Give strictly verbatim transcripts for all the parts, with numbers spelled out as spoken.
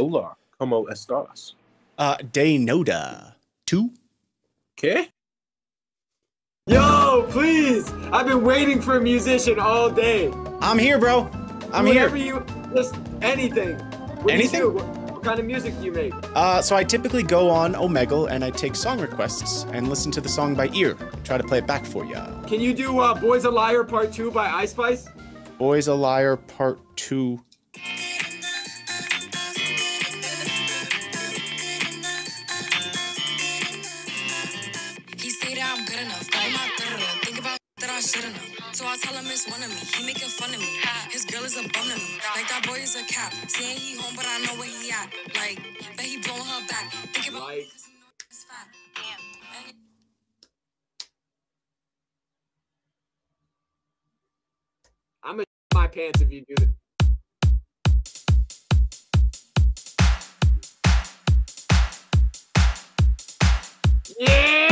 Hola, como estas? Uh, de Noda. Two? Okay. Yo, please! I've been waiting for a musician all day. I'm here, bro. I'm Whatever here. Whatever you, just anything. What anything? Do you do? What, what kind of music do you make? Uh, so I typically go on Omegle and I take song requests and listen to the song by ear and try to play it back for you. Can you do uh, Boys a Liar Part Two by I Spice? Boys a Liar Part Two. So I tell him it's one of me. He making fun of me. His girl is a bum to me. Like that boy is a cap. Saying he home, but I know where he at. Like, but he blowing her back. Think about it. I'm gonna shit my pants if you do that. Yeah!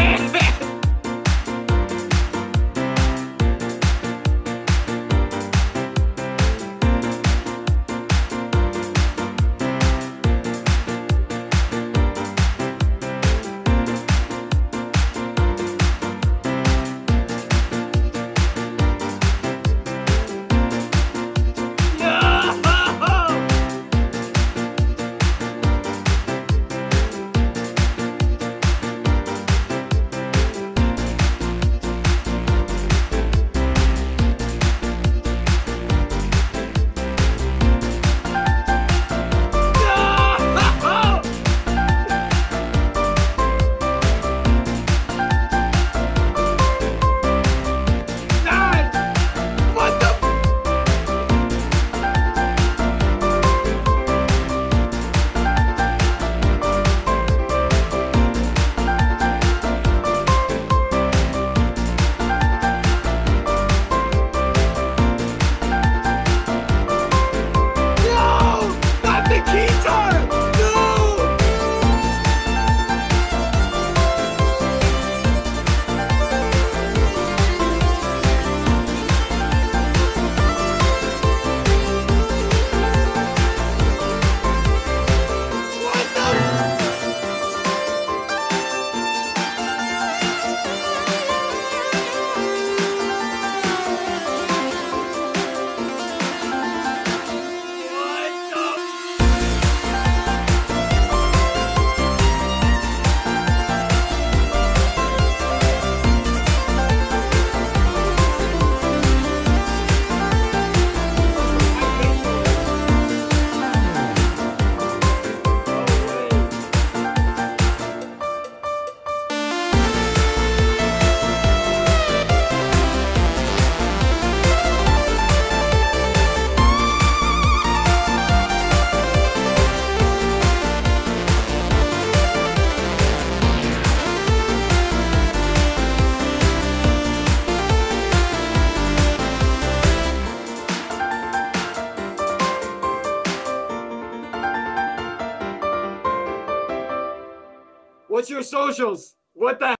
What's your socials? What the heck?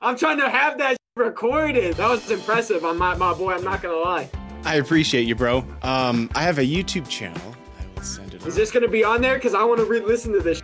I'm trying to have that recorded. That was impressive on my, my boy, I'm not gonna lie. I appreciate you, bro. Um, I have a YouTube channel. I will send it. Is this gonna be on there? Cause I wanna re-listen to this.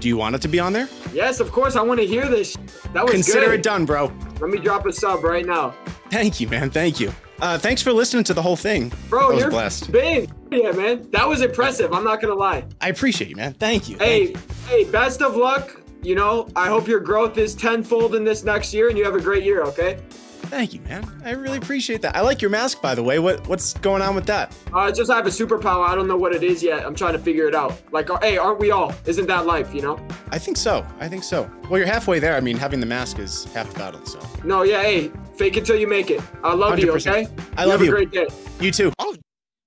Do you want it to be on there? Yes, of course, I wanna hear this. That was Consider good. it done, bro. Let me drop a sub right now. Thank you, man, thank you. Uh, thanks for listening to the whole thing. Bro, was you're blessed. Big. Yeah, man, that was impressive, I'm not gonna lie. I appreciate you, man, thank you. Hey, thank you. Hey, best of luck. You know, I hope your growth is tenfold in this next year and you have a great year, okay? Thank you, man. I really appreciate that. I like your mask, by the way. What What's going on with that? Uh, just I have a superpower. I don't know what it is yet. I'm trying to figure it out. Like, hey, aren't we all? Isn't that life, you know? I think so. I think so. Well, you're halfway there. I mean, having the mask is half the battle, so. No, yeah, hey, fake it till you make it. I love one hundred percent. You, okay? I love you. Have a great day. You too. Oh,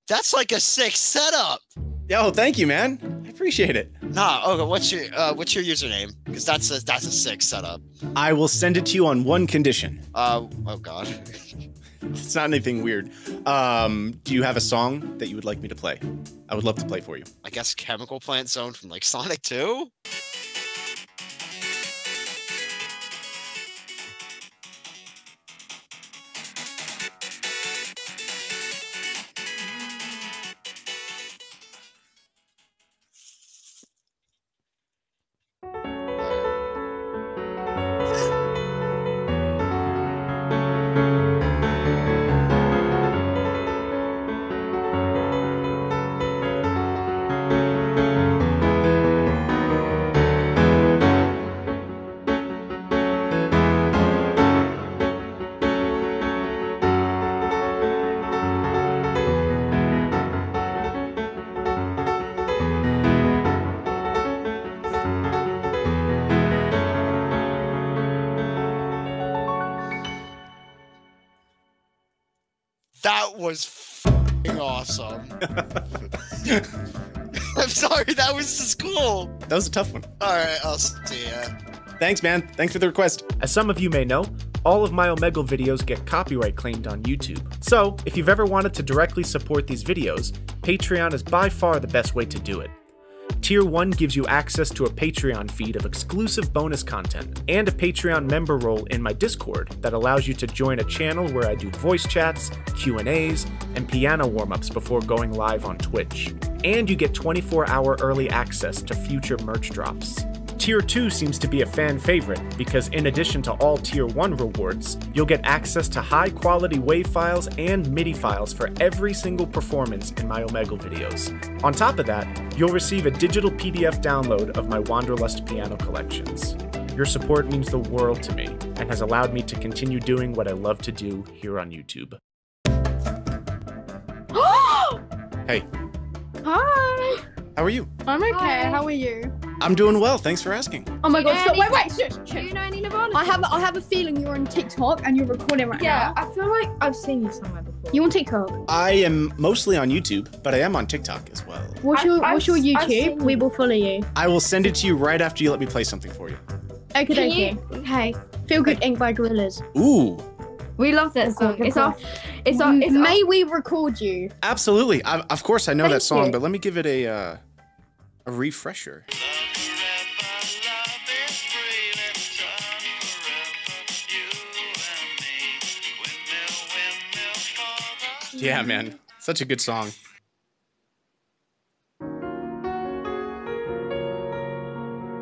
that's like a sick setup. Yo, thank you, man. I appreciate it. Nah, okay, what's your uh, what's your username? Because that's a that's a sick setup. I will send it to you on one condition. Uh oh god. It's not anything weird. Um, do you have a song that you would like me to play? I would love to play for you. I guess Chemical Plant Zone from like Sonic two. That was f***ing awesome. I'm sorry, that was just cool. That was a tough one. All right, I'll see ya. Thanks, man. Thanks for the request. As some of you may know, all of my Omegle videos get copyright claimed on YouTube. So, if you've ever wanted to directly support these videos, Patreon is by far the best way to do it. Tier one gives you access to a Patreon feed of exclusive bonus content, and a Patreon member role in my Discord that allows you to join a channel where I do voice chats, Q and A's, and piano warm-ups before going live on Twitch. And you get twenty-four hour early access to future merch drops. Tier two seems to be a fan favorite, because in addition to all Tier one rewards, you'll get access to high-quality WAV files and MIDI files for every single performance in my Omegle videos. On top of that, you'll receive a digital P D F download of my Wanderlust piano collections. Your support means the world to me, and has allowed me to continue doing what I love to do here on YouTube. Hey. Hi! How are you? I'm okay, Hi. How are you? I'm doing well, thanks for asking. Oh my god, so, wait, wait, shit, shit. Do you know any Nirvana? I have, I have a feeling you're on TikTok and you're recording right yeah, now. Yeah, I feel like I've seen you somewhere before. You on TikTok? I am mostly on YouTube, but I am on TikTok as well. What's your, I, what's your YouTube? We will follow you. I will send it to you right after you let me play something for you. Okay, okay. You? Hey, Feel Good Ink by Gorillaz. Ooh. We love that song. It's our, it's our, it's May our... we record you? Absolutely. I, of course I know Thank that song, you. But let me give it a, uh, a refresher. Yeah, man. Such a good song.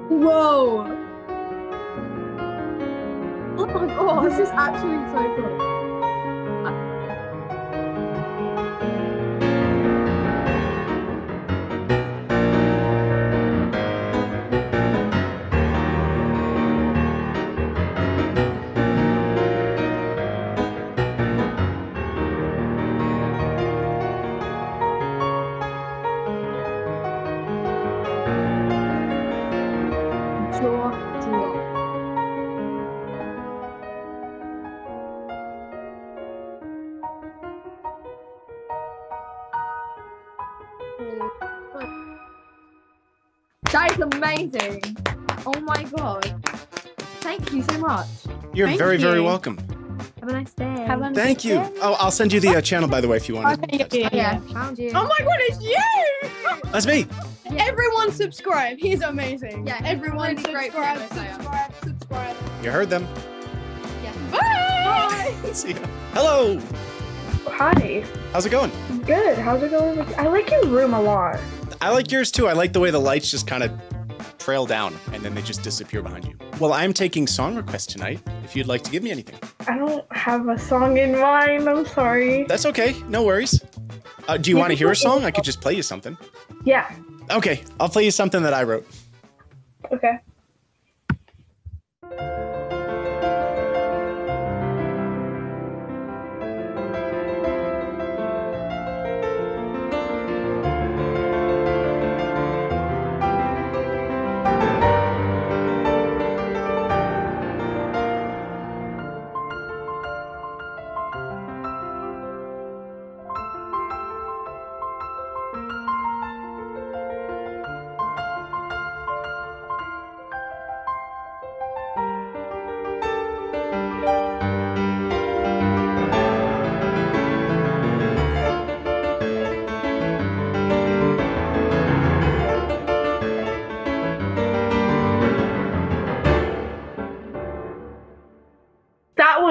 Whoa. Oh my god, this is actually so cool. Amazing. Oh my god. Thank you so much. You're Thank very, you. very welcome. Have a nice day. Have a nice Thank day. you. Oh, I'll send you the uh, channel, by the way, if you want to. Okay, yeah, yeah. Found you. Oh my god, it's you! That's me. Yeah. Everyone subscribe. He's amazing. Yeah, everyone really subscribe, subscribe, subscribe, subscribe. You heard them. Yeah. Bye! Bye. See ya. Hello! Hi. How's it going? Good. How's it going? I like your room a lot. I like yours too. I like the way the lights just kind of trail down and then they just disappear behind you. Well, I'm taking song requests tonight if you'd like to give me anything. I don't have a song in mind. I'm sorry. That's okay. No worries. Uh, do you want to hear a song? I could just play you something. Yeah. Okay. I'll play you something that I wrote. Okay.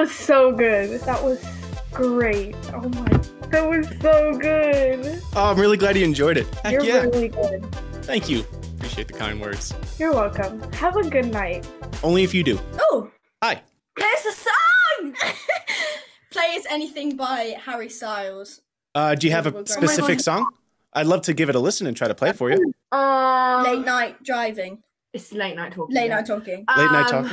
So good. That was great. Oh my, that was so good. Oh, I'm really glad you enjoyed it. Heck You're yeah. really good. Thank you. Appreciate the kind words. You're welcome. Have a good night. Only if you do. Oh. Hi. There's a song. Play Is Anything by Harry Styles. Uh, do you have a specific song? I'd love to give it a listen and try to play it for you. Um, late night driving. It's late night talking. Late night talking. Um, late night talking.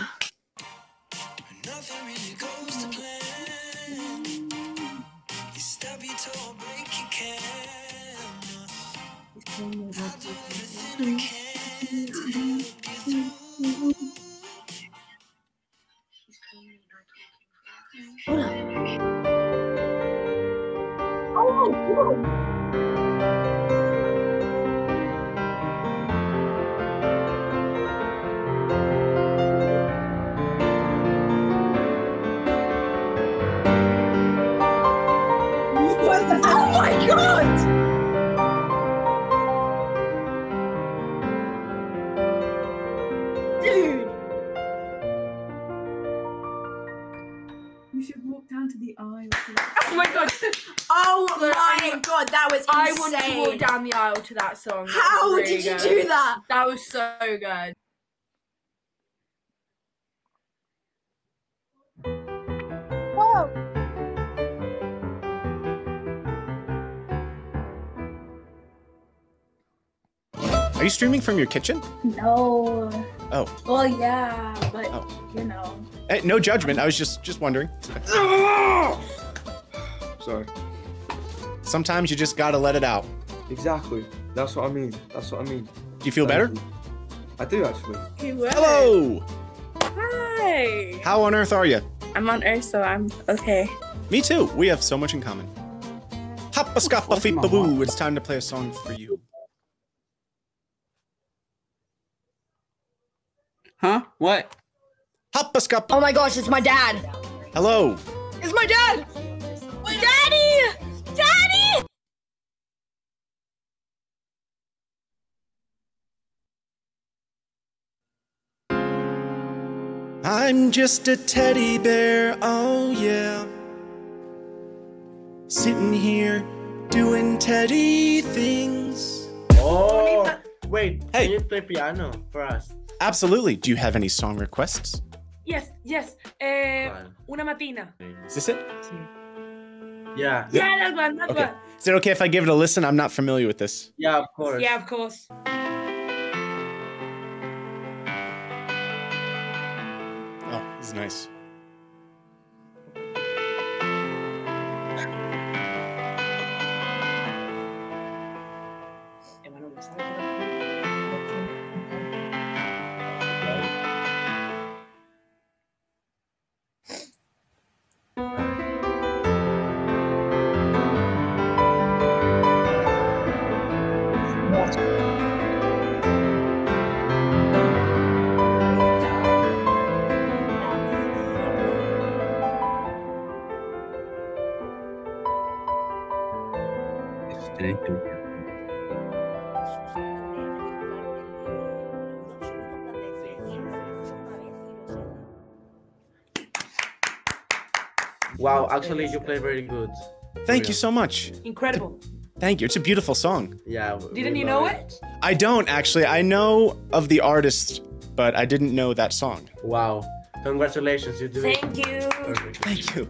god, that was insane. I wanted to walk down the aisle to that song. How that really did you good. do that? That was so good. Whoa. Are you streaming from your kitchen? No. Oh. Well, yeah, but oh. you know. Hey, no judgment. I was just just wondering. Sorry. Sometimes you just gotta let it out. Exactly. That's what I mean. That's what I mean. Do you feel better? I do actually. Hello. Hi. How on earth are you? I'm on earth, so I'm okay. Me too. We have so much in common. Hoppa scoppa feepa woo. It's time to play a song for you. Huh? What? Hoppa scoppa. Oh my gosh, it's my dad. Hello. It's my dad. Daddy! Daddy! I'm just a teddy bear, oh yeah. Sitting here doing teddy things. Oh, wait, hey. Can you play piano for us? Absolutely. Do you have any song requests? Yes, yes. Uh, Una Matina. Is this it? Yeah. Yeah, that one, that one. Is it okay if I give it a listen? I'm not familiar with this. Yeah, of course. Yeah, of course. Oh, this is nice. Wow, actually you play very good. Thank you so much. Incredible. Thank you. It's a beautiful song. Yeah. Didn't you know it? I don't actually. I know of the artist, but I didn't know that song. Wow. Congratulations, you do. Thank you. Perfect. Thank you.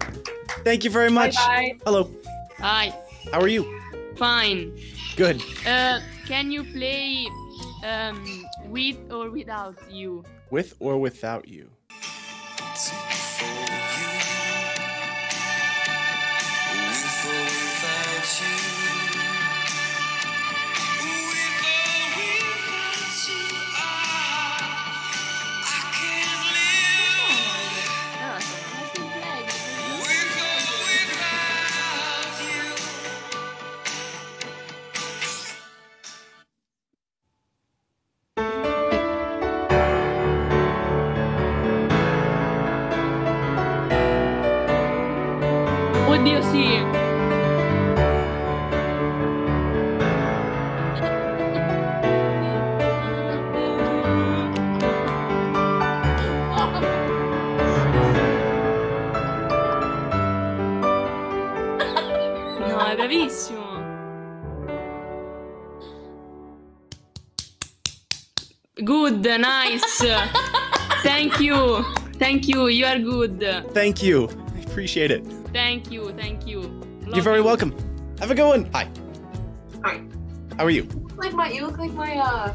Thank you very much. Bye-bye. Hello. Hi. How are you? Fine. Good. Uh, can you play um, With or Without You? With or Without You. Nice. Thank you. Thank you. You are good. Thank you. I appreciate it. Thank you. Thank you. Love You're very you. welcome. Have a good one. Hi. Hi. How are you? You look like my, you look like my, uh,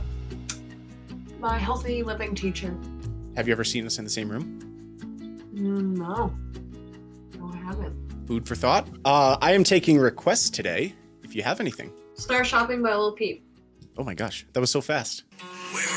my healthy living teacher. Have you ever seen us in the same room? No. No, I haven't. Food for thought. Uh, I am taking requests today, if you have anything. Start Shopping by Lil Peep. Oh my gosh. That was so fast. Where are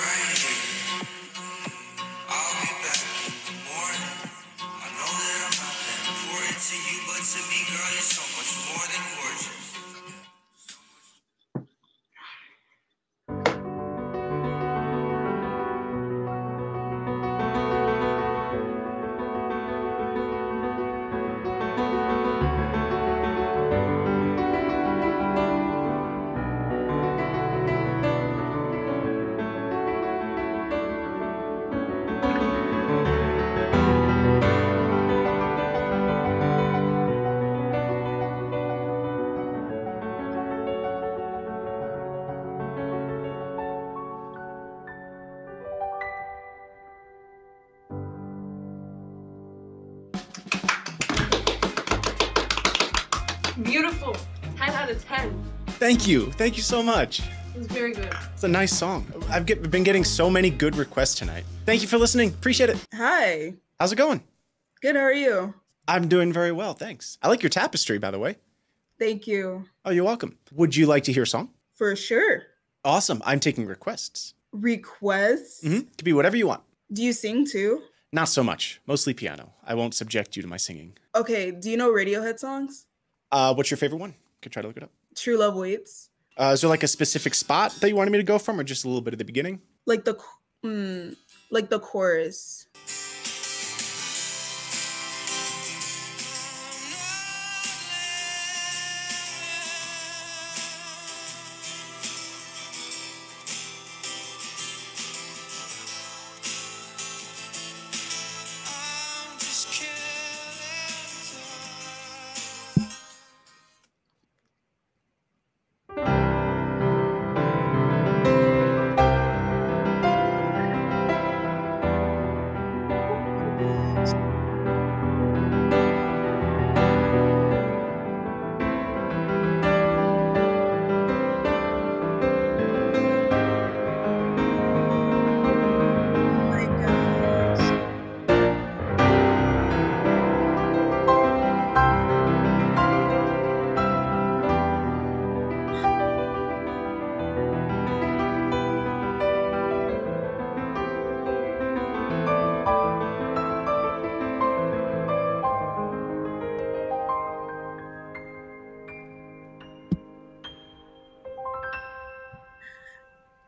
beautiful. ten out of ten. Thank you. Thank you so much. It's very good. It's a nice song. I've get, been getting so many good requests tonight. Thank you for listening. Appreciate it. Hi. How's it going? Good. How are you? I'm doing very well. Thanks. I like your tapestry, by the way. Thank you. Oh, you're welcome. Would you like to hear a song? For sure. Awesome. I'm taking requests. Requests? Mm-hmm. Could be whatever you want. Do you sing too? Not so much. Mostly piano. I won't subject you to my singing. Okay. Do you know Radiohead songs? Uh, what's your favorite one? Could try to look it up. True Love Waits. Uh, is there like a specific spot that you wanted me to go from, or just a little bit at the beginning? Like the, mm, like the chorus.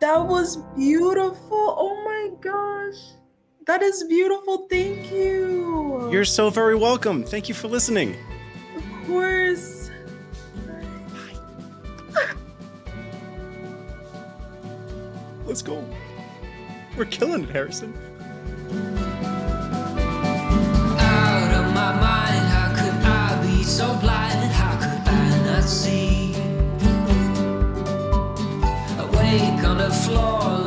That was beautiful. Oh my gosh. That is beautiful. Thank you. You're so very welcome. Thank you for listening. Of course. Let's go. We're killing it, Harrison. Out of my mind, how could I be so blind? How could I not see? On the floor